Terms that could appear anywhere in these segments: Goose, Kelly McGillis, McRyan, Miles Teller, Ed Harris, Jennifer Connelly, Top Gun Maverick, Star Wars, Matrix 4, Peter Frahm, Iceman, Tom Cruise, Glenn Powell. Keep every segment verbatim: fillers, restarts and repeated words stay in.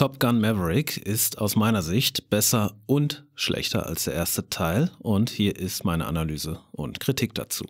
Top Gun Maverick ist aus meiner Sicht besser und schlechter als der erste Teil und hier ist meine Analyse und Kritik dazu.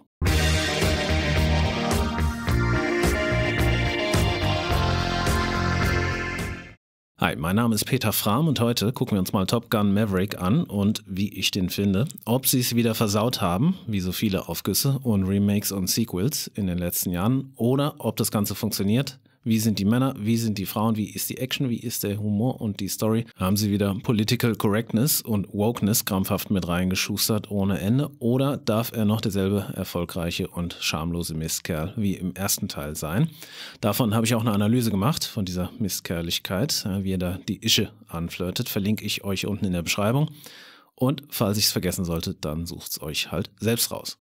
Hi, mein Name ist Peter Frahm und heute gucken wir uns mal Top Gun Maverick an und wie ich den finde, ob sie es wieder versaut haben, wie so viele Aufgüsse und Remakes und Sequels in den letzten Jahren, oder ob das Ganze funktioniert. Wie sind die Männer, wie sind die Frauen, wie ist die Action, wie ist der Humor und die Story? Haben sie wieder Political Correctness und Wokeness krampfhaft mit reingeschustert ohne Ende? Oder darf er noch derselbe erfolgreiche und schamlose Mistkerl wie im ersten Teil sein? Davon habe ich auch eine Analyse gemacht, von dieser Mistkerligkeit, wie er da die Ische anflirtet, verlinke ich euch unten in der Beschreibung. Und falls ich es vergessen sollte, dann sucht's euch halt selbst raus.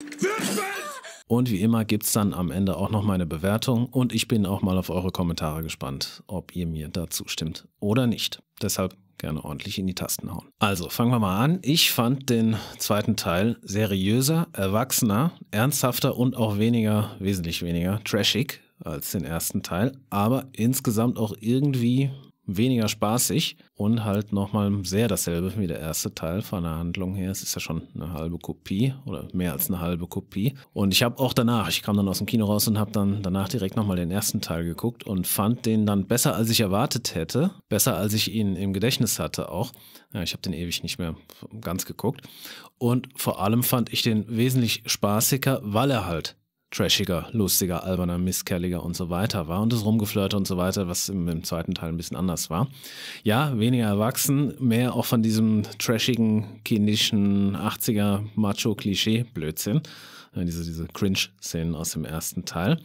Und wie immer gibt es dann am Ende auch noch meine Bewertung und ich bin auch mal auf eure Kommentare gespannt, ob ihr mir dazu stimmt oder nicht. Deshalb gerne ordentlich in die Tasten hauen. Also fangen wir mal an. Ich fand den zweiten Teil seriöser, erwachsener, ernsthafter und auch weniger, wesentlich weniger trashig als den ersten Teil, aber insgesamt auch irgendwie weniger spaßig und halt nochmal sehr dasselbe wie der erste Teil von der Handlung her. Es ist ja schon eine halbe Kopie oder mehr als eine halbe Kopie. Und ich habe auch danach, ich kam dann aus dem Kino raus und habe dann danach direkt nochmal den ersten Teil geguckt und fand den dann besser, als ich erwartet hätte. Besser, als ich ihn im Gedächtnis hatte auch. Ja, ich habe den ewig nicht mehr ganz geguckt. Und vor allem fand ich den wesentlich spaßiger, weil er halt trashiger, lustiger, alberner, misskerliger und so weiter war und das Rumgeflirte und so weiter, was im, im zweiten Teil ein bisschen anders war. Ja, weniger erwachsen, mehr auch von diesem trashigen, kindischen, achtziger-Macho-Klischee-Blödsinn. Diese, diese Cringe-Szenen aus dem ersten Teil.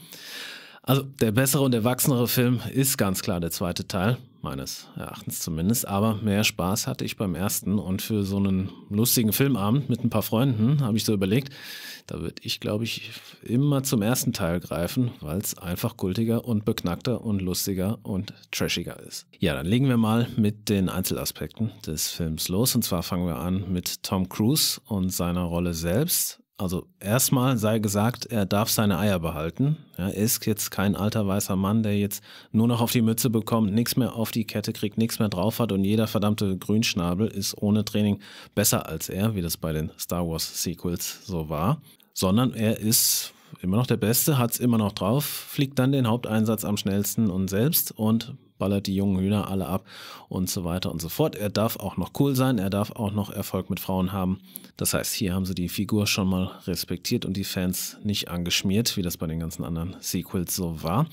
Also der bessere und erwachsenere Film ist ganz klar der zweite Teil, meines Erachtens zumindest, aber mehr Spaß hatte ich beim ersten und für so einen lustigen Filmabend mit ein paar Freunden habe ich so überlegt, da würde ich glaube ich immer zum ersten Teil greifen, weil es einfach kultiger und beknackter und lustiger und trashiger ist. Ja, dann legen wir mal mit den Einzelaspekten des Films los und zwar fangen wir an mit Tom Cruise und seiner Rolle selbst. Also erstmal sei gesagt, er darf seine Eier behalten. Ja, er ist jetzt kein alter weißer Mann, der jetzt nur noch auf die Mütze bekommt, nichts mehr auf die Kette kriegt, nichts mehr drauf hat und jeder verdammte Grünschnabel ist ohne Training besser als er, wie das bei den Star Wars Sequels so war. Sondern er ist immer noch der Beste, hat es immer noch drauf, fliegt dann den Haupteinsatz am schnellsten und selbst und ballert die jungen Hühner alle ab und so weiter und so fort. Er darf auch noch cool sein, er darf auch noch Erfolg mit Frauen haben. Das heißt, hier haben sie die Figur schon mal respektiert und die Fans nicht angeschmiert, wie das bei den ganzen anderen Sequels so war.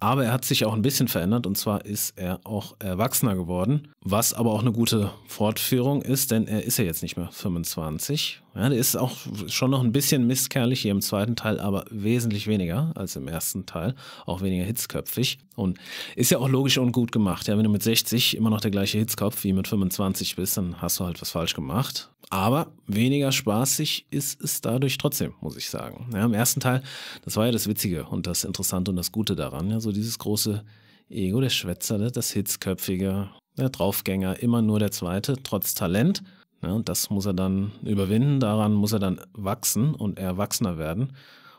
Aber er hat sich auch ein bisschen verändert und zwar ist er auch erwachsener geworden, was aber auch eine gute Fortführung ist, denn er ist ja jetzt nicht mehr fünfundzwanzig. Ja, der ist auch schon noch ein bisschen mistkerlig hier im zweiten Teil, aber wesentlich weniger als im ersten Teil, auch weniger hitzköpfig und ist ja auch logisch und gut gemacht. Ja, wenn du mit sechzig immer noch der gleiche Hitzkopf wie mit fünfundzwanzig bist, dann hast du halt was falsch gemacht. Aber weniger spaßig ist es dadurch trotzdem, muss ich sagen. Ja, im ersten Teil, das war ja das Witzige und das Interessante und das Gute daran. Ja, so dieses große Ego, der Schwätzer, das Hitzköpfige, der Draufgänger, immer nur der Zweite, trotz Talent. Ja, und das muss er dann überwinden, daran muss er dann wachsen und erwachsener werden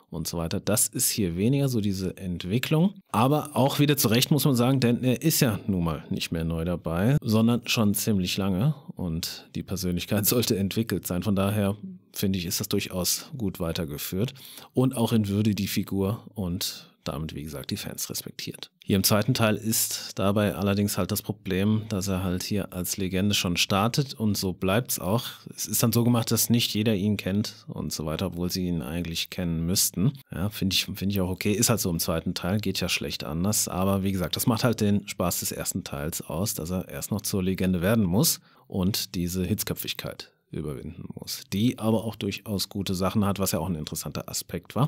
und so weiter. Das ist hier weniger so diese Entwicklung. Aber auch wieder zu Recht muss man sagen, denn er ist ja nun mal nicht mehr neu dabei, sondern schon ziemlich lange und die Persönlichkeit sollte entwickelt sein. Von daher finde ich, ist das durchaus gut weitergeführt und auch in Würde die Figur und damit, wie gesagt, die Fans respektiert. Hier im zweiten Teil ist dabei allerdings halt das Problem, dass er halt hier als Legende schon startet und so bleibt es auch. Es ist dann so gemacht, dass nicht jeder ihn kennt und so weiter, obwohl sie ihn eigentlich kennen müssten. Ja, finde ich, finde ich auch okay. Ist halt so im zweiten Teil, geht ja schlecht anders. Aber wie gesagt, das macht halt den Spaß des ersten Teils aus, dass er erst noch zur Legende werden muss und diese Hitzköpfigkeit überwinden muss, die aber auch durchaus gute Sachen hat, was ja auch ein interessanter Aspekt war.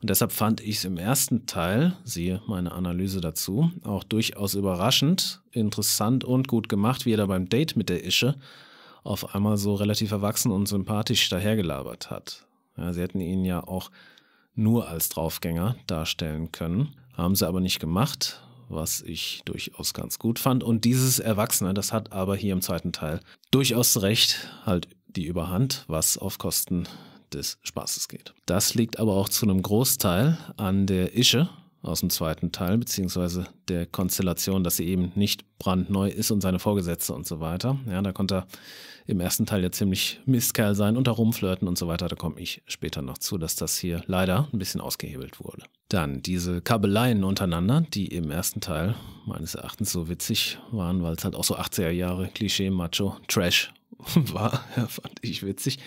Und deshalb fand ich es im ersten Teil, siehe meine Analyse dazu, auch durchaus überraschend, interessant und gut gemacht, wie er da beim Date mit der Ische auf einmal so relativ erwachsen und sympathisch dahergelabert hat. Ja, sie hätten ihn ja auch nur als Draufgänger darstellen können, haben sie aber nicht gemacht, was ich durchaus ganz gut fand. Und dieses Erwachsene, das hat aber hier im zweiten Teil durchaus recht, halt die Überhand, was auf Kosten des Spaßes geht. Das liegt aber auch zu einem Großteil an der Ische, aus dem zweiten Teil, beziehungsweise der Konstellation, dass sie eben nicht brandneu ist und seine Vorgesetzte und so weiter. Ja, da konnte er im ersten Teil ja ziemlich Mistkerl sein und da rumflirten und so weiter. Da komme ich später noch zu, dass das hier leider ein bisschen ausgehebelt wurde. Dann diese Kabeleien untereinander, die im ersten Teil meines Erachtens so witzig waren, weil es halt auch so achtziger Jahre Klischee-Macho-Trash war, ja, fand ich witzig.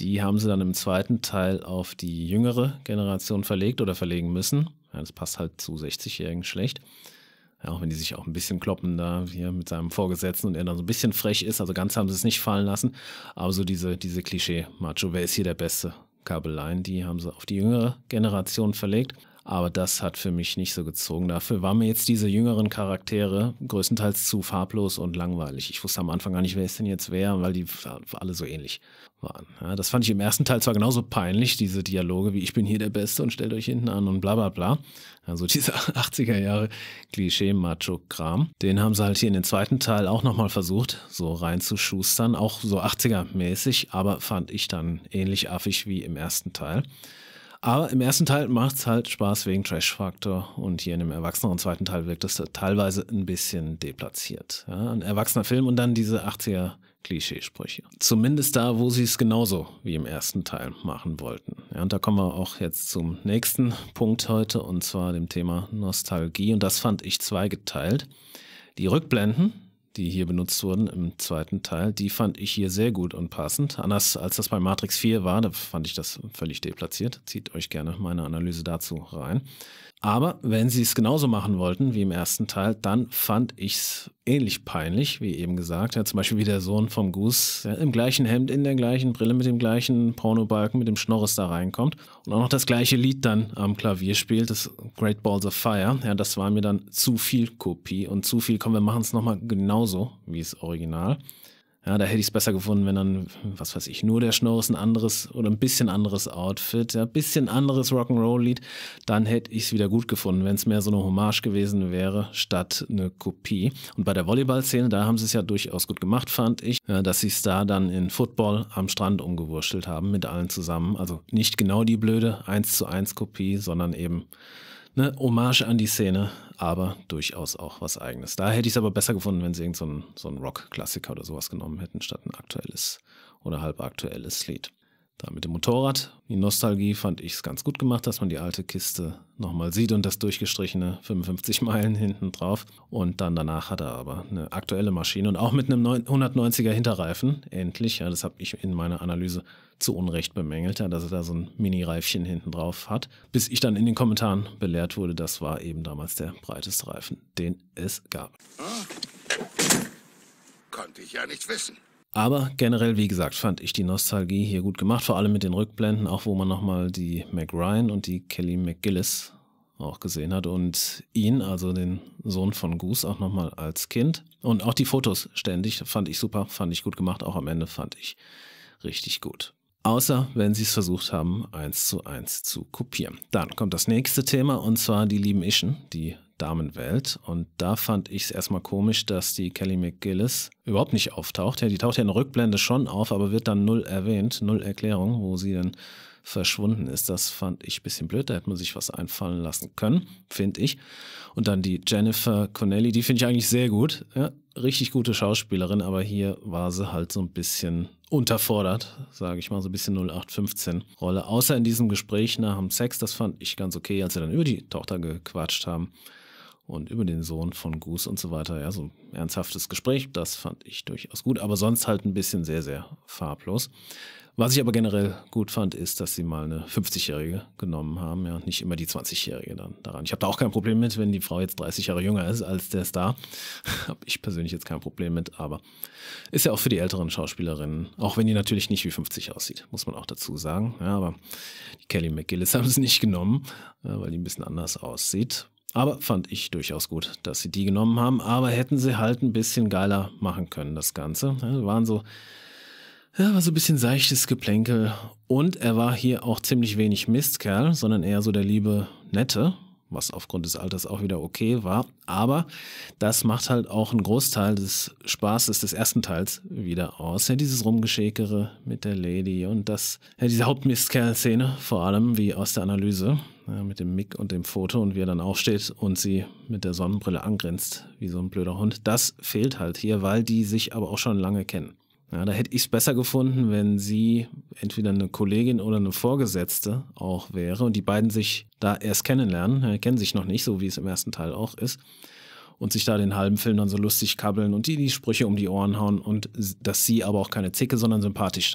Die haben sie dann im zweiten Teil auf die jüngere Generation verlegt oder verlegen müssen. Ja, das passt halt zu sechzigjährigen schlecht. Ja, auch wenn die sich auch ein bisschen kloppen da hier mit seinem Vorgesetzten und er dann so ein bisschen frech ist. Also ganz haben sie es nicht fallen lassen. Aber so diese, diese Klischee-Macho, wer ist hier der beste? Kabeleien, die haben sie auf die jüngere Generation verlegt. Aber das hat für mich nicht so gezogen. Dafür waren mir jetzt diese jüngeren Charaktere größtenteils zu farblos und langweilig. Ich wusste am Anfang gar nicht, wer ist denn jetzt wer, weil die alle so ähnlich waren. Ja, das fand ich im ersten Teil zwar genauso peinlich, diese Dialoge wie ich bin hier der Beste und stellt euch hinten an und bla bla bla. Also dieser achtziger Jahre Klischee-Macho-Kram. Den haben sie halt hier in den zweiten Teil auch nochmal versucht, so reinzuschustern. Auch so achtziger-mäßig, aber fand ich dann ähnlich affig wie im ersten Teil. Aber im ersten Teil macht es halt Spaß wegen Trash-Faktor und hier in dem erwachsenen zweiten Teil wirkt es teilweise ein bisschen deplatziert. Ja, ein erwachsener Film und dann diese achtziger-Klischeesprüche. Zumindest da, wo sie es genauso wie im ersten Teil machen wollten. Ja, und da kommen wir auch jetzt zum nächsten Punkt heute und zwar dem Thema Nostalgie. Und das fand ich zweigeteilt. Die Rückblenden, die hier benutzt wurden im zweiten Teil, die fand ich hier sehr gut und passend. Anders als das bei Matrix vier war, da fand ich das völlig deplatziert. Zieht euch gerne meine Analyse dazu rein. Aber wenn sie es genauso machen wollten wie im ersten Teil, dann fand ich es ähnlich peinlich, wie eben gesagt. Ja, zum Beispiel wie der Sohn vom Goose ja, im gleichen Hemd, in der gleichen Brille, mit dem gleichen Pornobalken, mit dem Schnorres da reinkommt und auch noch das gleiche Lied dann am Klavier spielt, das Great Balls of Fire. Ja, das war mir dann zu viel Kopie und zu viel, komm, wir machen es nochmal genauso wie das Original. Ja, da hätte ich es besser gefunden, wenn dann, was weiß ich, nur der Schnorres ein anderes oder ein bisschen anderes Outfit, ja, ein bisschen anderes Rock'n'Roll-Lied, dann hätte ich es wieder gut gefunden, wenn es mehr so eine Hommage gewesen wäre, statt eine Kopie. Und bei der Volleyball-Szene, da haben sie es ja durchaus gut gemacht, fand ich, ja, dass sie es da dann in Football am Strand umgewurschtelt haben, mit allen zusammen. Also nicht genau die blöde eins zu eins Kopie, sondern eben eine Hommage an die Szene, aber durchaus auch was Eigenes. Da hätte ich es aber besser gefunden, wenn sie irgend so einen, so einen Rock-Klassiker oder sowas genommen hätten, statt ein aktuelles oder halb aktuelles Lied. Da mit dem Motorrad, die Nostalgie, fand ich es ganz gut gemacht, dass man die alte Kiste nochmal sieht und das durchgestrichene fünfundfünfzig Meilen hinten drauf. Und dann danach hat er aber eine aktuelle Maschine und auch mit einem hundertneunziger Hinterreifen, endlich. Ja, das habe ich in meiner Analyse zu Unrecht bemängelt, ja, dass er da so ein Mini-Reifchen hinten drauf hat. Bis ich dann in den Kommentaren belehrt wurde, das war eben damals der breiteste Reifen, den es gab. Hm. Konnte ich ja nicht wissen. Aber generell, wie gesagt, fand ich die Nostalgie hier gut gemacht, vor allem mit den Rückblenden, auch wo man nochmal die McRyan und die Kelly McGillis auch gesehen hat und ihn, also den Sohn von Goose, auch nochmal als Kind. Und auch die Fotos ständig, fand ich super, fand ich gut gemacht, auch am Ende fand ich richtig gut. Außer wenn sie es versucht haben, eins zu eins zu kopieren. Dann kommt das nächste Thema und zwar die lieben Ischen, die Damenwelt. Und da fand ich es erstmal komisch, dass die Kelly McGillis überhaupt nicht auftaucht. Ja, die taucht ja in der Rückblende schon auf, aber wird dann null erwähnt, null Erklärung, wo sie dann verschwunden ist. Das fand ich ein bisschen blöd, da hätte man sich was einfallen lassen können, finde ich. Und dann die Jennifer Connelly, die finde ich eigentlich sehr gut. Ja, richtig gute Schauspielerin, aber hier war sie halt so ein bisschen unterfordert, sage ich mal, so ein bisschen null acht fünfzehn-Rolle. Außer in diesem Gespräch nach dem Sex, das fand ich ganz okay, als sie dann über die Tochter gequatscht haben und über den Sohn von Goose und so weiter. Ja, so ein ernsthaftes Gespräch, das fand ich durchaus gut, aber sonst halt ein bisschen sehr, sehr farblos. Was ich aber generell gut fand, ist, dass sie mal eine fünfzigjährige genommen haben, ja, nicht immer die zwanzigjährige dann daran. Ich habe da auch kein Problem mit, wenn die Frau jetzt dreißig Jahre jünger ist als der Star. Habe ich persönlich jetzt kein Problem mit, aber ist ja auch für die älteren Schauspielerinnen, auch wenn die natürlich nicht wie fünfzig aussieht, muss man auch dazu sagen. Ja, aber die Kelly McGillis haben es nicht genommen, weil die ein bisschen anders aussieht. Aber fand ich durchaus gut, dass sie die genommen haben, aber hätten sie halt ein bisschen geiler machen können, das Ganze. Ja, waren so... Ja, war so ein bisschen seichtes Geplänkel und er war hier auch ziemlich wenig Mistkerl, sondern eher so der liebe Nette, was aufgrund des Alters auch wieder okay war, aber das macht halt auch einen Großteil des Spaßes des ersten Teils wieder aus. Ja, dieses Rumgeschäkere mit der Lady und das, ja, diese Hauptmistkerl-Szene, vor allem wie aus der Analyse, ja, mit dem Mic und dem Foto und wie er dann aufsteht und sie mit der Sonnenbrille angrinst, wie so ein blöder Hund. Das fehlt halt hier, weil die sich aber auch schon lange kennen. Ja, da hätte ich es besser gefunden, wenn sie entweder eine Kollegin oder eine Vorgesetzte auch wäre und die beiden sich da erst kennenlernen, ja, kennen sich noch nicht, so wie es im ersten Teil auch ist, und sich da den halben Film dann so lustig kabbeln und die die Sprüche um die Ohren hauen und dass sie aber auch keine Zicke, sondern sympathisch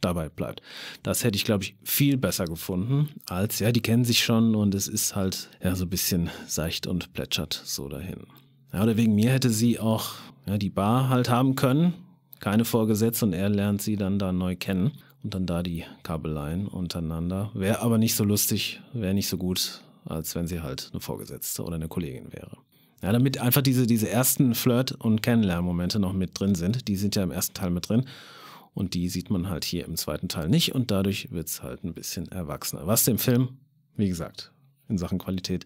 dabei bleibt. Das hätte ich, glaube ich, viel besser gefunden als, ja, die kennen sich schon und es ist halt ja so ein bisschen seicht und plätschert so dahin. Ja, oder wegen mir hätte sie auch ja, die Bar halt haben können, keine Vorgesetzte, und er lernt sie dann da neu kennen und dann da die Kabeleien untereinander. Wäre aber nicht so lustig, wäre nicht so gut, als wenn sie halt eine Vorgesetzte oder eine Kollegin wäre. Ja, damit einfach diese, diese ersten Flirt- und Kennenlernmomente noch mit drin sind. Die sind ja im ersten Teil mit drin und die sieht man halt hier im zweiten Teil nicht und dadurch wird es halt ein bisschen erwachsener. Was dem Film, wie gesagt, in Sachen Qualität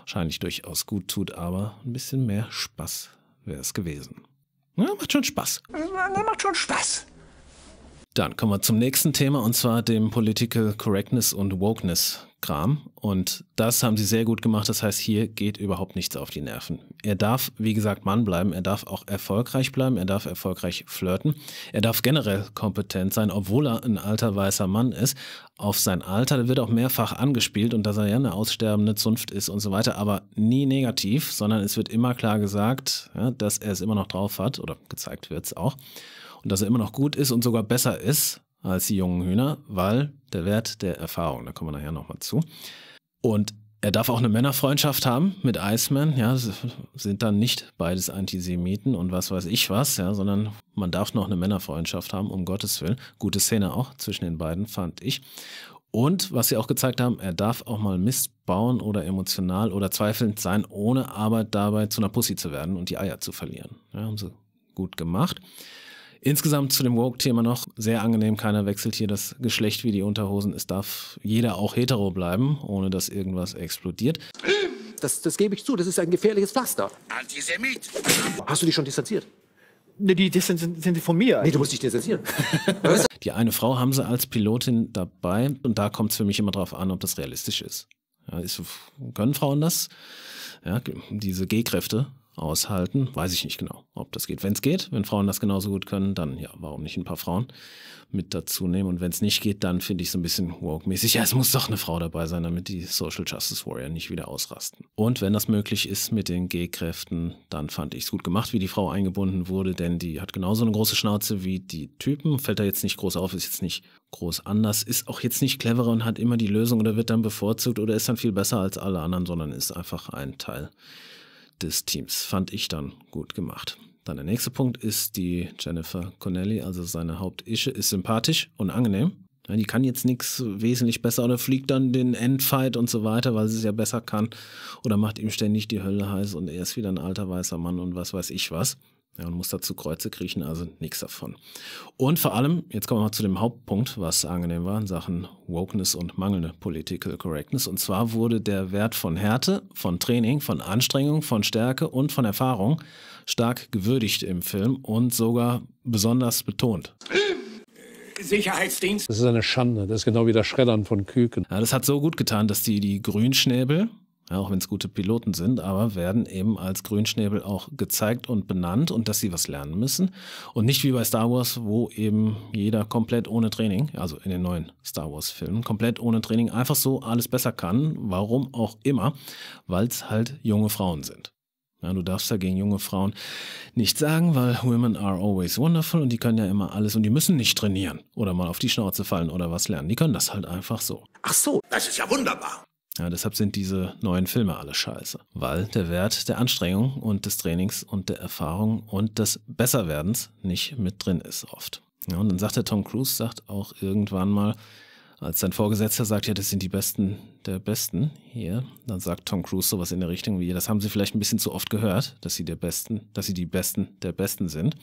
wahrscheinlich durchaus gut tut, aber ein bisschen mehr Spaß wäre es gewesen. Ja, macht schon Spaß. Ja, macht schon Spaß. Dann kommen wir zum nächsten Thema, und zwar dem Political Correctness und Wokeness-Kram. Und das haben sie sehr gut gemacht. Das heißt, hier geht überhaupt nichts auf die Nerven. Er darf, wie gesagt, Mann bleiben. Er darf auch erfolgreich bleiben. Er darf erfolgreich flirten. Er darf generell kompetent sein, obwohl er ein alter weißer Mann ist. Auf sein Alter wird auch mehrfach angespielt und dass er ja eine aussterbende Zunft ist und so weiter, aber nie negativ, sondern es wird immer klar gesagt, ja, dass er es immer noch drauf hat, oder gezeigt wird es auch, und dass er immer noch gut ist und sogar besser ist als die jungen Hühner, weil der Wert der Erfahrung, da kommen wir nachher nochmal zu. Und er darf auch eine Männerfreundschaft haben mit Iceman, ja, sind dann nicht beides Antisemiten und was weiß ich was, ja, sondern man darf noch eine Männerfreundschaft haben, um Gottes Willen. Gute Szene auch zwischen den beiden, fand ich. Und was sie auch gezeigt haben, er darf auch mal missbauen oder emotional oder zweifelnd sein, ohne aber dabei zu einer Pussy zu werden und die Eier zu verlieren. Ja, haben sie gut gemacht. Insgesamt zu dem Woke-Thema noch, sehr angenehm, keiner wechselt hier das Geschlecht wie die Unterhosen. Es darf jeder auch hetero bleiben, ohne dass irgendwas explodiert. Das, das gebe ich zu, das ist ein gefährliches Pflaster. Antisemit! Hast du dich schon distanziert? Ne, die distanzieren sind von mir. Nee, du musst dich distanzieren. Die eine Frau haben sie als Pilotin dabei und da kommt es für mich immer drauf an, ob das realistisch ist. Ja, ist können Frauen das? Ja, diese G-Kräfte aushalten, weiß ich nicht genau, ob das geht. Wenn es geht, wenn Frauen das genauso gut können, dann ja, warum nicht ein paar Frauen mit dazu nehmen? Und wenn es nicht geht, dann finde ich so ein bisschen woke-mäßig, ja, es muss doch eine Frau dabei sein, damit die Social Justice Warrior nicht wieder ausrasten. Und wenn das möglich ist mit den G-Kräften, dann fand ich es gut gemacht, wie die Frau eingebunden wurde, denn die hat genauso eine große Schnauze wie die Typen, fällt da jetzt nicht groß auf, ist jetzt nicht groß anders, ist auch jetzt nicht cleverer und hat immer die Lösung oder wird dann bevorzugt oder ist dann viel besser als alle anderen, sondern ist einfach ein Teil des Teams. Fand ich dann gut gemacht. Dann der nächste Punkt ist die Jennifer Connelly, also seine Hauptische, ist sympathisch und angenehm. Ja, die kann jetzt nichts wesentlich besser oder fliegt dann den Endfight und so weiter, weil sie es ja besser kann oder macht ihm ständig die Hölle heiß und er ist wieder ein alter weißer Mann und was weiß ich was. Ja, und muss dazu Kreuze kriechen, also nichts davon. Und vor allem, jetzt kommen wir mal zu dem Hauptpunkt, was angenehm war in Sachen Wokeness und mangelnde Political Correctness. Und zwar wurde der Wert von Härte, von Training, von Anstrengung, von Stärke und von Erfahrung stark gewürdigt im Film und sogar besonders betont. Sicherheitsdienst. Das ist eine Schande, das ist genau wie das Schreddern von Küken. Ja, das hat so gut getan, dass die, die Grünschnäbel, ja, auch wenn es gute Piloten sind, aber werden eben als Grünschnäbel auch gezeigt und benannt und dass sie was lernen müssen. Und nicht wie bei Star Wars, wo eben jeder komplett ohne Training, also in den neuen Star Wars Filmen, komplett ohne Training einfach so alles besser kann, warum auch immer, weil es halt junge Frauen sind. Ja, du darfst ja gegen junge Frauen nichts sagen, weil women are always wonderful und die können ja immer alles und die müssen nicht trainieren oder mal auf die Schnauze fallen oder was lernen. Die können das halt einfach so. Ach so, das ist ja wunderbar. Ja, deshalb sind diese neuen Filme alle scheiße, weil der Wert der Anstrengung und des Trainings und der Erfahrung und des Besserwerdens nicht mit drin ist oft. Ja, und dann sagt der Tom Cruise, sagt auch irgendwann mal, als sein Vorgesetzter sagt, ja, das sind die Besten der Besten hier, dann sagt Tom Cruise sowas in der Richtung wie, das haben sie vielleicht ein bisschen zu oft gehört, dass sie der Besten, dass sie die Besten der Besten sind.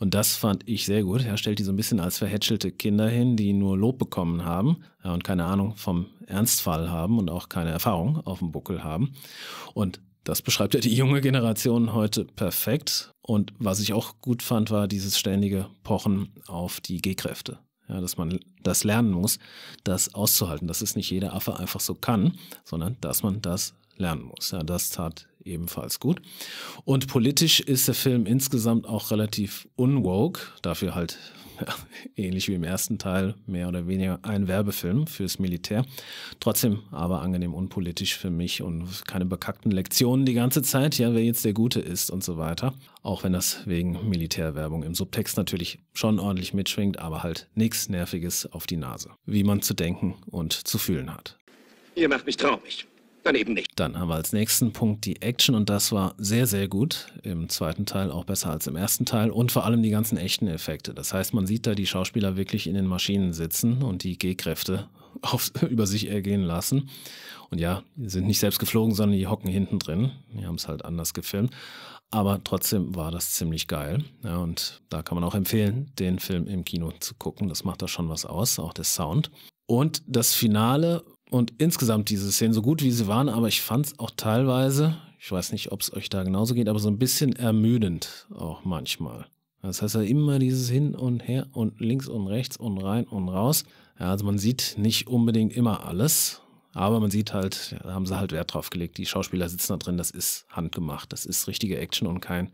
Und das fand ich sehr gut. Er stellt die so ein bisschen als verhätschelte Kinder hin, die nur Lob bekommen haben und keine Ahnung vom Ernstfall haben und auch keine Erfahrung auf dem Buckel haben. Und das beschreibt ja die junge Generation heute perfekt. Und was ich auch gut fand, war dieses ständige Pochen auf die G-Kräfte. ja, dass man das lernen muss, das auszuhalten, dass es nicht jeder Affe einfach so kann, sondern dass man das lernen muss. Ja, das tat ebenfalls gut. Und politisch ist der Film insgesamt auch relativ unwoke, dafür halt ja, ähnlich wie im ersten Teil, mehr oder weniger ein Werbefilm fürs Militär. Trotzdem aber angenehm unpolitisch für mich und keine bekackten Lektionen die ganze Zeit, ja, wer jetzt der Gute ist und so weiter. Auch wenn das wegen Militärwerbung im Subtext natürlich schon ordentlich mitschwingt, aber halt nichts Nerviges auf die Nase, wie man zu denken und zu fühlen hat. Ihr macht mich traurig. Dann eben nicht. Dann haben wir als nächsten Punkt die Action und das war sehr, sehr gut. Im zweiten Teil auch besser als im ersten Teil und vor allem die ganzen echten Effekte. Das heißt, man sieht da die Schauspieler wirklich in den Maschinen sitzen und die G-Kräfte auf, über sich ergehen lassen. Und ja, die sind nicht selbst geflogen, sondern die hocken hinten drin. Die haben es halt anders gefilmt. Aber trotzdem war das ziemlich geil. Ja, und da kann man auch empfehlen, den Film im Kino zu gucken. Das macht da schon was aus, auch der Sound. Und das Finale... Und insgesamt diese Szenen, so gut wie sie waren, aber ich fand es auch teilweise, ich weiß nicht, ob es euch da genauso geht, aber so ein bisschen ermüdend auch manchmal. Das heißt ja immer dieses hin und her und links und rechts und rein und raus. Ja, also man sieht nicht unbedingt immer alles, aber man sieht halt, ja, da haben sie halt Wert drauf gelegt. Die Schauspieler sitzen da drin, das ist handgemacht, das ist richtige Action und kein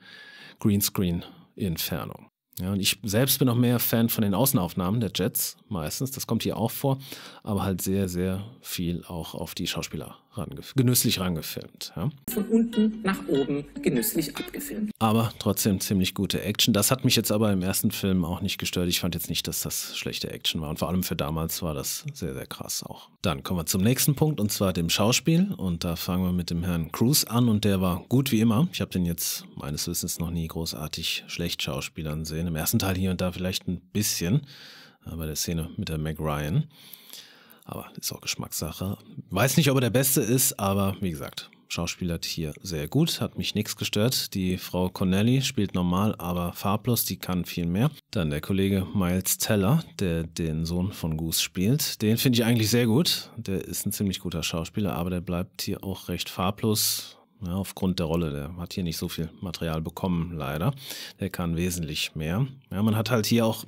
Greenscreen-Inferno. Ja, und ich selbst bin noch mehr Fan von den Außenaufnahmen der Jets meistens, das kommt hier auch vor, aber halt sehr, sehr viel auch auf die Schauspieler rangef- genüsslich rangefilmt. Ja. Von unten nach oben genüsslich abgefilmt. Aber trotzdem ziemlich gute Action. Das hat mich jetzt aber im ersten Film auch nicht gestört. Ich fand jetzt nicht, dass das schlechte Action war und vor allem für damals war das sehr, sehr krass auch. Dann kommen wir zum nächsten Punkt und zwar dem Schauspiel und da fangen wir mit dem Herrn Cruise an und der war gut wie immer. Ich habe den jetzt meines Wissens noch nie großartig schlecht schauspielern sehen. Im ersten Teil hier und da vielleicht ein bisschen, bei der Szene mit der McRyan. Aber ist auch Geschmackssache. Weiß nicht, ob er der Beste ist, aber wie gesagt, schauspielert hier sehr gut, hat mich nichts gestört. Die Frau Connelly spielt normal, aber farblos, die kann viel mehr. Dann der Kollege Miles Teller, der den Sohn von Goose spielt. Den finde ich eigentlich sehr gut. Der ist ein ziemlich guter Schauspieler, aber der bleibt hier auch recht farblos. Ja, aufgrund der Rolle, der hat hier nicht so viel Material bekommen, leider. Der kann wesentlich mehr. Ja, man hat halt hier auch,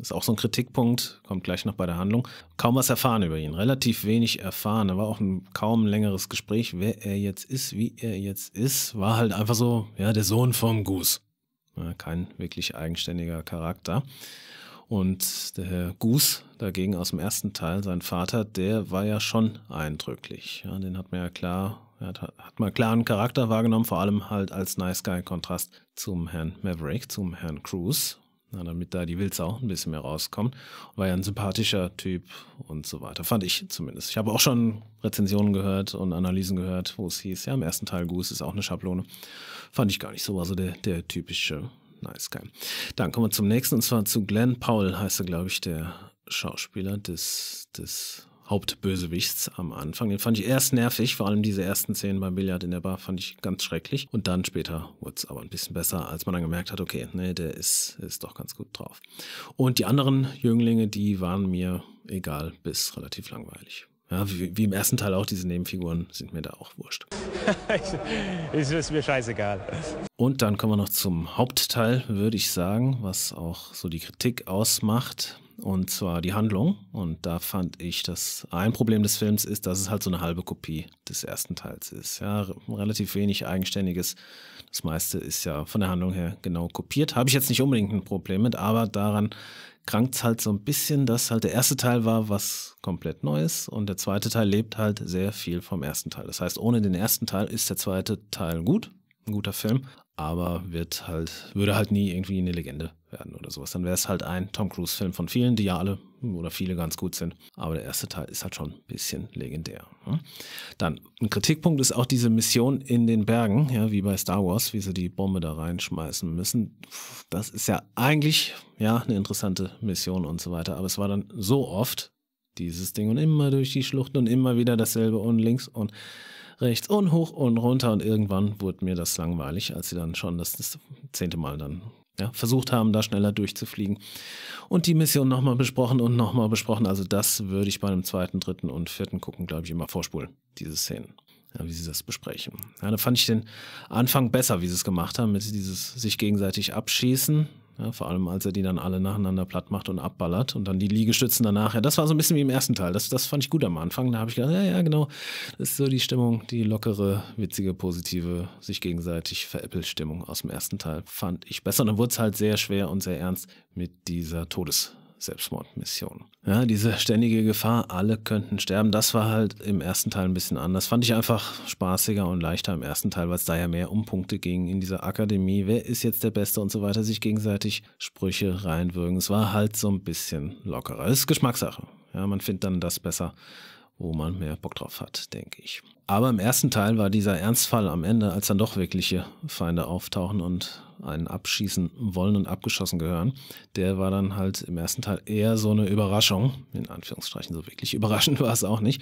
ist auch so ein Kritikpunkt, kommt gleich noch bei der Handlung, kaum was erfahren über ihn, relativ wenig erfahren. Da war auch ein kaum längeres Gespräch, wer er jetzt ist, wie er jetzt ist, war halt einfach so, ja, der Sohn vom Goose. Ja, kein wirklich eigenständiger Charakter. Und der Herr Goose dagegen aus dem ersten Teil, sein Vater, der war ja schon eindrücklich. Ja, den hat man ja klar... Er hat, hat mal klaren Charakter wahrgenommen, vor allem halt als Nice Guy-Kontrast zum Herrn Maverick, zum Herrn Cruise, na, damit da die Wildsau ein bisschen mehr rauskommt. War ja ein sympathischer Typ und so weiter, fand ich zumindest. Ich habe auch schon Rezensionen gehört und Analysen gehört, wo es hieß, ja, im ersten Teil Goose ist auch eine Schablone. Fand ich gar nicht so, also der, der typische Nice Guy. Dann kommen wir zum nächsten, und zwar zu Glenn Powell, heißt er, glaube ich, der Schauspieler des... des Hauptbösewichts am Anfang. Den fand ich erst nervig, vor allem diese ersten Szenen beim Billard in der Bar fand ich ganz schrecklich. Und dann später wurde es aber ein bisschen besser, als man dann gemerkt hat, okay, nee, der ist, ist doch ganz gut drauf. Und die anderen Jünglinge, die waren mir egal bis relativ langweilig. Ja, wie, wie im ersten Teil auch, diese Nebenfiguren sind mir da auch wurscht. Ist mir scheißegal. Und dann kommen wir noch zum Hauptteil, würde ich sagen, was auch so die Kritik ausmacht. Und zwar die Handlung. Und da fand ich, dass ein Problem des Films ist, dass es halt so eine halbe Kopie des ersten Teils ist. Ja, relativ wenig Eigenständiges. Das meiste ist ja von der Handlung her genau kopiert. Habe ich jetzt nicht unbedingt ein Problem mit, aber daran krankt es halt so ein bisschen, dass halt der erste Teil war was komplett Neues und der zweite Teil lebt halt sehr viel vom ersten Teil. Das heißt, ohne den ersten Teil ist der zweite Teil gut, ein guter Film, aber wird halt, würde halt nie irgendwie eine Legende werden oder sowas. Dann wäre es halt ein Tom Cruise Film von vielen, die ja alle oder viele ganz gut sind. Aber der erste Teil ist halt schon ein bisschen legendär. Dann ein Kritikpunkt ist auch diese Mission in den Bergen, ja, wie bei Star Wars, wie sie die Bombe da reinschmeißen müssen. Das ist ja eigentlich ja eine interessante Mission und so weiter. Aber es war dann so oft dieses Ding und immer durch die Schluchten und immer wieder dasselbe und links und rechts und hoch und runter und irgendwann wurde mir das langweilig, als sie dann schon das, das zehnte Mal dann ja, versucht haben, da schneller durchzufliegen und die Mission nochmal besprochen und nochmal besprochen. Also das würde ich bei einem zweiten, dritten und vierten gucken, glaube ich, immer vorspulen, diese Szenen, ja, wie sie das besprechen. Ja, da fand ich den Anfang besser, wie sie es gemacht haben, mit dieses sich gegenseitig abschießen. Ja, vor allem, als er die dann alle nacheinander platt macht und abballert und dann die Liegestützen danach. Ja, das war so ein bisschen wie im ersten Teil. Das, das fand ich gut am Anfang. Da habe ich gedacht, ja, ja, genau. Das ist so die Stimmung, die lockere, witzige, positive, sich gegenseitig Veräppel-Stimmung aus dem ersten Teil fand ich besser. Und dann wurde es halt sehr schwer und sehr ernst mit dieser Todes-Selbstmordmission. Ja, diese ständige Gefahr, alle könnten sterben, das war halt im ersten Teil ein bisschen anders. Fand ich einfach spaßiger und leichter im ersten Teil, weil es da ja mehr um Punkte ging in dieser Akademie. Wer ist jetzt der Beste und so weiter, sich gegenseitig Sprüche reinwürgen. Es war halt so ein bisschen lockerer. Es ist Geschmackssache. Ja, man findet dann das besser, wo man mehr Bock drauf hat, denke ich. Aber im ersten Teil war dieser Ernstfall am Ende, als dann doch wirkliche Feinde auftauchen und einen abschießen wollen und abgeschossen gehören, der war dann halt im ersten Teil eher so eine Überraschung, in Anführungsstrichen, so wirklich überraschend war es auch nicht,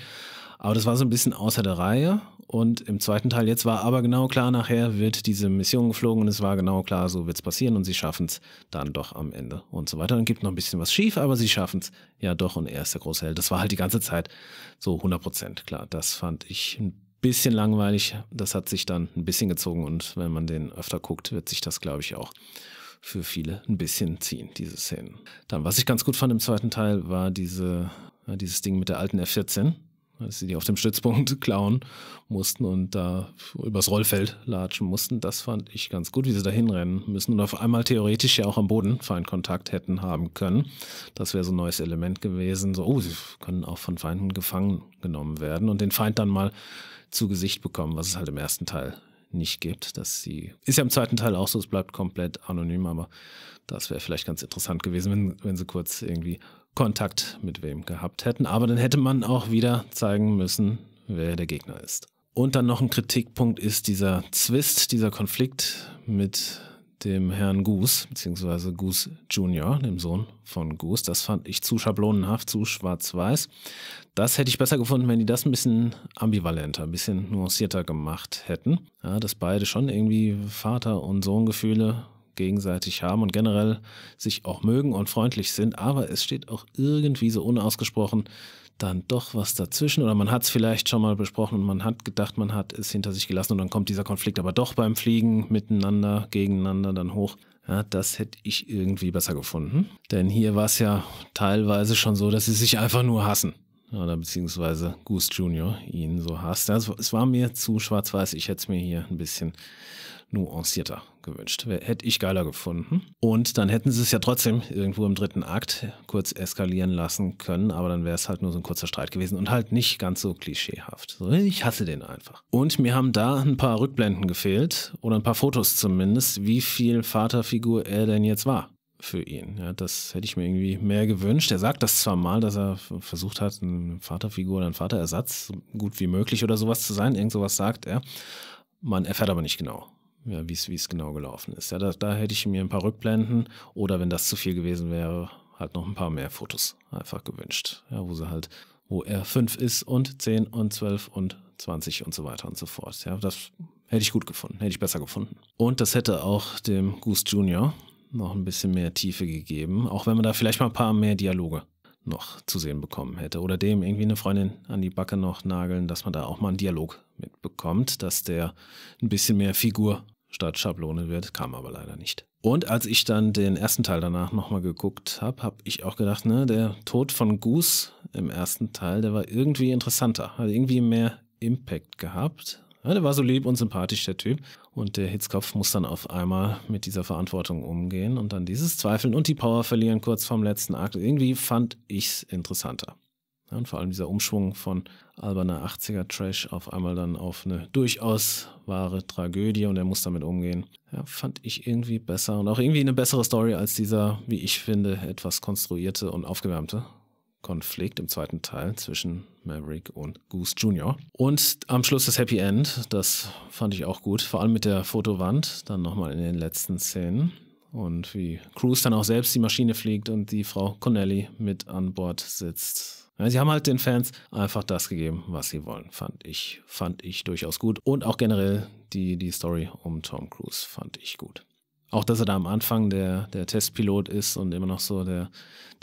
aber das war so ein bisschen außer der Reihe. Und im zweiten Teil jetzt war aber genau klar, nachher wird diese Mission geflogen und es war genau klar, so wird es passieren und sie schaffen es dann doch am Ende und so weiter. Dann gibt noch ein bisschen was schief, aber sie schaffen es ja doch und er ist der große Held. Das war halt die ganze Zeit so hundert Prozent klar. Das fand ich ein bisschen langweilig. Das hat sich dann ein bisschen gezogen und wenn man den öfter guckt, wird sich das, glaube ich, auch für viele ein bisschen ziehen, diese Szenen. Dann, was ich ganz gut fand im zweiten Teil, war diese, dieses Ding mit der alten F vierzehn. Als sie die auf dem Stützpunkt klauen mussten und da übers Rollfeld latschen mussten. Das fand ich ganz gut, wie sie da hinrennen müssen und auf einmal theoretisch ja auch am Boden Feindkontakt hätten haben können. Das wäre so ein neues Element gewesen. So, oh, sie können auch von Feinden gefangen genommen werden und den Feind dann mal zu Gesicht bekommen, was es halt im ersten Teil nicht gibt. Dass sie, ist ja im zweiten Teil auch so, es bleibt komplett anonym, aber das wäre vielleicht ganz interessant gewesen, wenn, wenn sie kurz irgendwie Kontakt mit wem gehabt hätten, aber dann hätte man auch wieder zeigen müssen, wer der Gegner ist. Und dann noch ein Kritikpunkt ist dieser Zwist, dieser Konflikt mit dem Herrn Goose, beziehungsweise Goose Junior, dem Sohn von Goose. Das fand ich zu schablonenhaft, zu schwarz-weiß. Das hätte ich besser gefunden, wenn die das ein bisschen ambivalenter, ein bisschen nuancierter gemacht hätten. Ja, dass beide schon irgendwie Vater- und Sohngefühle gegenseitig haben und generell sich auch mögen und freundlich sind, aber es steht auch irgendwie so unausgesprochen dann doch was dazwischen oder man hat es vielleicht schon mal besprochen und man hat gedacht, man hat es hinter sich gelassen und dann kommt dieser Konflikt aber doch beim Fliegen miteinander, gegeneinander dann hoch. Ja, das hätte ich irgendwie besser gefunden, denn hier war es ja teilweise schon so, dass sie sich einfach nur hassen. Oder beziehungsweise Goose Junior ihn so hasst. Also es war mir zu schwarz-weiß. Ich hätte es mir hier ein bisschen nuancierter gewünscht. Hätte ich geiler gefunden. Und dann hätten sie es ja trotzdem irgendwo im dritten Akt kurz eskalieren lassen können. Aber dann wäre es halt nur so ein kurzer Streit gewesen und halt nicht ganz so klischeehaft. So, ich hasse den einfach. Und mir haben da ein paar Rückblenden gefehlt oder ein paar Fotos zumindest, wie viel Vaterfigur er denn jetzt war. Für ihn. Ja, das hätte ich mir irgendwie mehr gewünscht. Er sagt das zwar mal, dass er versucht hat, eine Vaterfigur oder ein Vaterersatz, so gut wie möglich oder sowas zu sein. Irgend sowas sagt er. Man erfährt aber nicht genau, ja, wie es genau gelaufen ist. Ja, da, da hätte ich mir ein paar Rückblenden oder wenn das zu viel gewesen wäre, halt noch ein paar mehr Fotos einfach gewünscht. Ja, wo sie halt, wo er fünf ist und zehn und zwölf und zwanzig und so weiter und so fort. Ja, das hätte ich gut gefunden, hätte ich besser gefunden. Und das hätte auch dem Goose Junior noch ein bisschen mehr Tiefe gegeben, auch wenn man da vielleicht mal ein paar mehr Dialoge noch zu sehen bekommen hätte oder dem irgendwie eine Freundin an die Backe noch nageln, dass man da auch mal einen Dialog mitbekommt, dass der ein bisschen mehr Figur statt Schablone wird, kam aber leider nicht. Und als ich dann den ersten Teil danach nochmal geguckt habe, habe ich auch gedacht, ne, der Tod von Goose im ersten Teil, der war irgendwie interessanter, hat irgendwie mehr Impact gehabt. Ja, der war so lieb und sympathisch, der Typ. Und der Hitzkopf muss dann auf einmal mit dieser Verantwortung umgehen und dann dieses Zweifeln und die Power verlieren kurz vorm letzten Akt. Irgendwie fand ich es interessanter. Ja, und vor allem dieser Umschwung von alberner achtziger-Trash auf einmal dann auf eine durchaus wahre Tragödie und er muss damit umgehen. Ja, fand ich irgendwie besser und auch irgendwie eine bessere Story als dieser, wie ich finde, etwas konstruierte und aufgewärmte Konflikt im zweiten Teil zwischen Maverick und Goose Junior Und am Schluss das Happy End, das fand ich auch gut, vor allem mit der Fotowand, dann nochmal in den letzten Szenen und wie Cruise dann auch selbst die Maschine fliegt und die Frau Connelly mit an Bord sitzt. Ja, sie haben halt den Fans einfach das gegeben, was sie wollen, fand ich, fand ich durchaus gut und auch generell die, die Story um Tom Cruise fand ich gut. Auch, dass er da am Anfang der, der Testpilot ist und immer noch so der,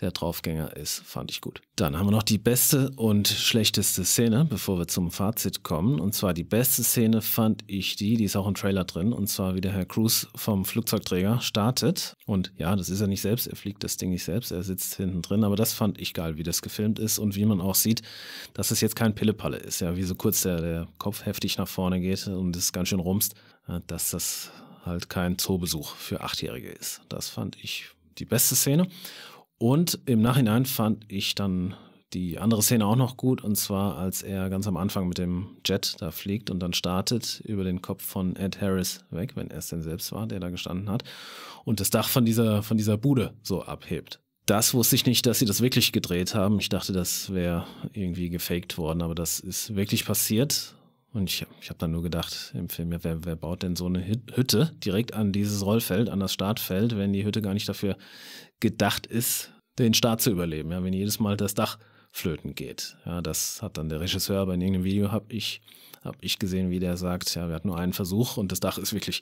der Draufgänger ist, fand ich gut. Dann haben wir noch die beste und schlechteste Szene, bevor wir zum Fazit kommen. Und zwar die beste Szene fand ich die, die ist auch im Trailer drin, und zwar wie der Herr Cruise vom Flugzeugträger startet. Und ja, das ist er nicht selbst, er fliegt das Ding nicht selbst, er sitzt hinten drin, aber das fand ich geil, wie das gefilmt ist und wie man auch sieht, dass es jetzt kein Pillepalle ist, ja, wie so kurz der, der Kopf heftig nach vorne geht und es ganz schön rumst, dass das halt kein Zoobesuch für Achtjährige ist. Das fand ich die beste Szene. Und im Nachhinein fand ich dann die andere Szene auch noch gut, und zwar als er ganz am Anfang mit dem Jet da fliegt und dann startet über den Kopf von Ed Harris weg, wenn er es denn selbst war, der da gestanden hat, und das Dach von dieser, von dieser Bude so abhebt. Das wusste ich nicht, dass sie das wirklich gedreht haben. Ich dachte, das wäre irgendwie gefaked worden, aber das ist wirklich passiert. Und ich, ich habe dann nur gedacht im Film, ja, wer, wer baut denn so eine Hütte direkt an dieses Rollfeld, an das Startfeld, wenn die Hütte gar nicht dafür gedacht ist, den Start zu überleben, ja, wenn jedes Mal das Dach flöten geht. Ja, das hat dann der Regisseur, aber in irgendeinem Video habe ich, hab ich gesehen, wie der sagt, ja, wir hatten nur einen Versuch und das Dach ist wirklich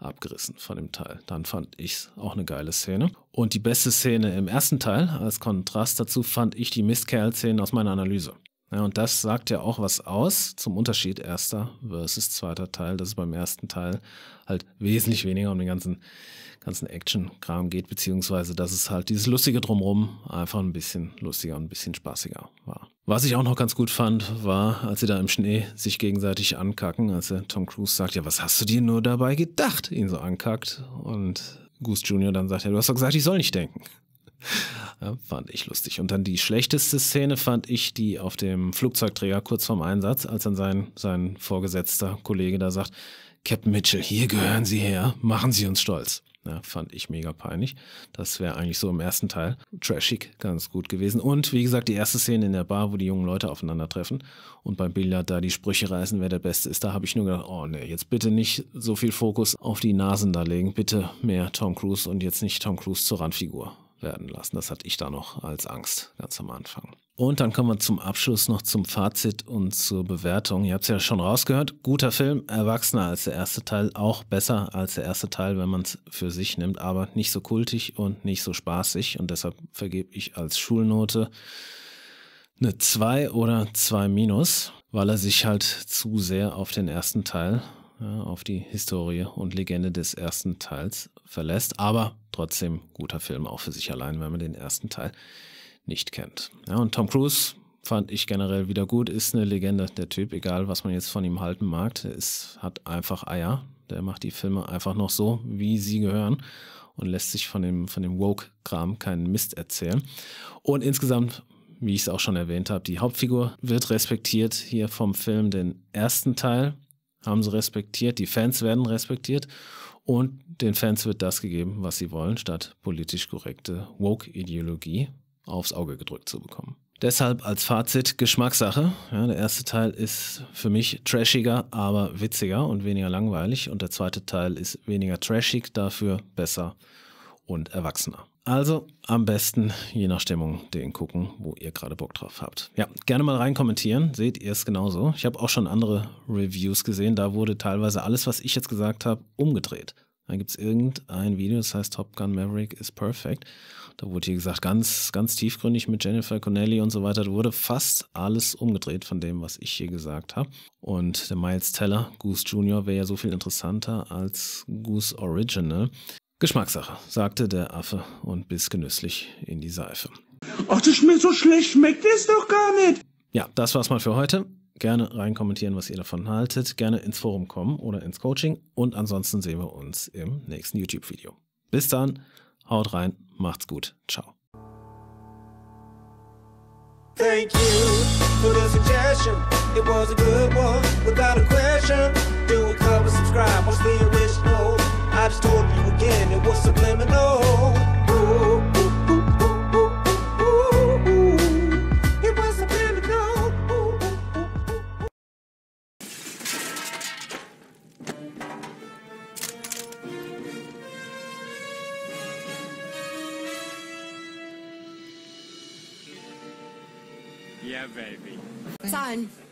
abgerissen von dem Teil. Dann fand ich es auch eine geile Szene. Und die beste Szene im ersten Teil, als Kontrast dazu, fand ich die Mistkerl-Szene aus meiner Analyse. Ja, und das sagt ja auch was aus zum Unterschied erster versus zweiter Teil, dass es beim ersten Teil halt wesentlich weniger um den ganzen, ganzen Action-Kram geht, beziehungsweise dass es halt dieses Lustige drumherum einfach ein bisschen lustiger und ein bisschen spaßiger war. Was ich auch noch ganz gut fand, war, als sie da im Schnee sich gegenseitig ankacken, als der Tom Cruise sagt, ja, was hast du dir nur dabei gedacht, ihn so ankackt, und Goose Junior dann sagt, ja, du hast doch gesagt, ich soll nicht denken. Ja, fand ich lustig. Und dann die schlechteste Szene fand ich die auf dem Flugzeugträger kurz vorm Einsatz, als dann sein, sein vorgesetzter Kollege da sagt, Captain Mitchell, hier gehören Sie her, machen Sie uns stolz. Ja, fand ich mega peinlich. Das wäre eigentlich so im ersten Teil trashig ganz gut gewesen. Und wie gesagt, die erste Szene in der Bar, wo die jungen Leute aufeinandertreffen und beim Billard da die Sprüche reißen, wer der Beste ist, da habe ich nur gedacht, oh nee, jetzt bitte nicht so viel Fokus auf die Nasen da legen, bitte mehr Tom Cruise und jetzt nicht Tom Cruise zur Randfigur werden lassen. Das hatte ich da noch als Angst ganz am Anfang. Und dann kommen wir zum Abschluss noch zum Fazit und zur Bewertung. Ihr habt es ja schon rausgehört, guter Film, erwachsener als der erste Teil, auch besser als der erste Teil, wenn man es für sich nimmt, aber nicht so kultig und nicht so spaßig, und deshalb vergebe ich als Schulnote eine zwei oder zwei minus, weil er sich halt zu sehr auf den ersten Teil, ja, auf die Historie und Legende des ersten Teils verlässt, aber trotzdem guter Film auch für sich allein, wenn man den ersten Teil nicht kennt. Ja, und Tom Cruise fand ich generell wieder gut, ist eine Legende, der Typ, egal was man jetzt von ihm halten mag, der ist, hat einfach Eier, der macht die Filme einfach noch so, wie sie gehören und lässt sich von dem, von dem Woke-Kram keinen Mist erzählen. Und insgesamt, wie ich es auch schon erwähnt habe, die Hauptfigur wird respektiert hier vom Film, den ersten Teil haben sie respektiert, die Fans werden respektiert und den Fans wird das gegeben, was sie wollen, statt politisch korrekte Woke-Ideologie aufs Auge gedrückt zu bekommen. Deshalb als Fazit Geschmackssache. Ja, der erste Teil ist für mich trashiger, aber witziger und weniger langweilig, und der zweite Teil ist weniger trashig, dafür besser und erwachsener. Also am besten, je nach Stimmung, den gucken, wo ihr gerade Bock drauf habt. Ja, gerne mal rein kommentieren, seht ihr es genauso. Ich habe auch schon andere Reviews gesehen, da wurde teilweise alles, was ich jetzt gesagt habe, umgedreht. Da gibt es irgendein Video, das heißt Top Gun Maverick is perfect. Da wurde hier gesagt, ganz, ganz tiefgründig mit Jennifer Connelly und so weiter. Da wurde fast alles umgedreht von dem, was ich hier gesagt habe. Und der Miles Teller, Goose Junior, wäre ja so viel interessanter als Goose Original. Geschmackssache, sagte der Affe und biss genüsslich in die Seife. Ach, das schmeckt so schlecht, schmeckt es doch gar nicht. Ja, das war's mal für heute. Gerne rein kommentieren, was ihr davon haltet. Gerne ins Forum kommen oder ins Coaching. Und ansonsten sehen wir uns im nächsten YouTube-Video. Bis dann, haut rein, macht's gut, ciao. Thank you for the suggestion. It was a good one, without a question. Do a cover, subscribe, watch the original. I just told you again, it was subliminal. Ooh, ooh, ooh, ooh, ooh, ooh, ooh. It was subliminal. Ooh, ooh, ooh, ooh. Yeah, baby. Son.